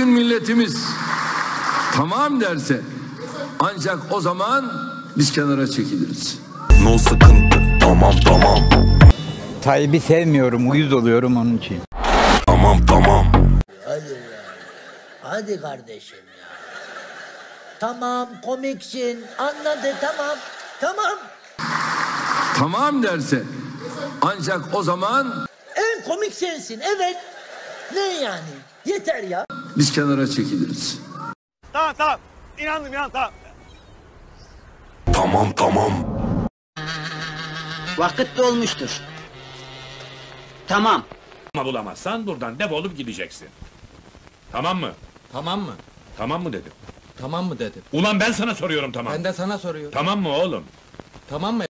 gün milletimiz tamam derse ancak o zaman biz kenara çekiliriz. No sıkıntı, tamam. Tayyip'i sevmiyorum, uyuz oluyorum onun için. Tamam. Hadi ya, hadi kardeşim ya. Tamam, komiksin, anladı, tamam. Tamam derse ancak o zaman en komik sensin, evet. Ne yani? Yeter ya. Biz kenara çekiliriz. Tamam. İnandım ya, tamam. Tamam. Vakit dolmuştur. Tamam. Ama bulamazsan buradan defolup gideceksin. Tamam mı dedim. Ulan ben sana soruyorum tamam. Ben de sana soruyorum. Tamam mı oğlum? Tamam mı?